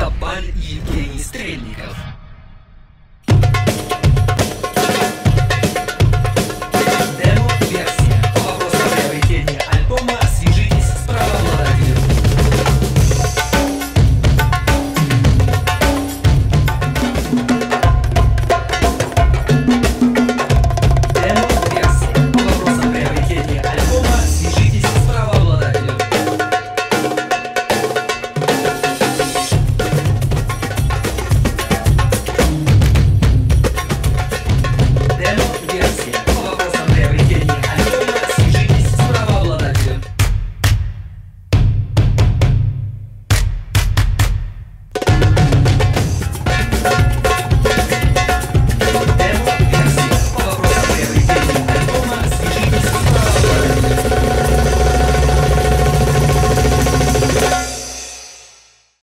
Тобаль и Евгений Стрельников.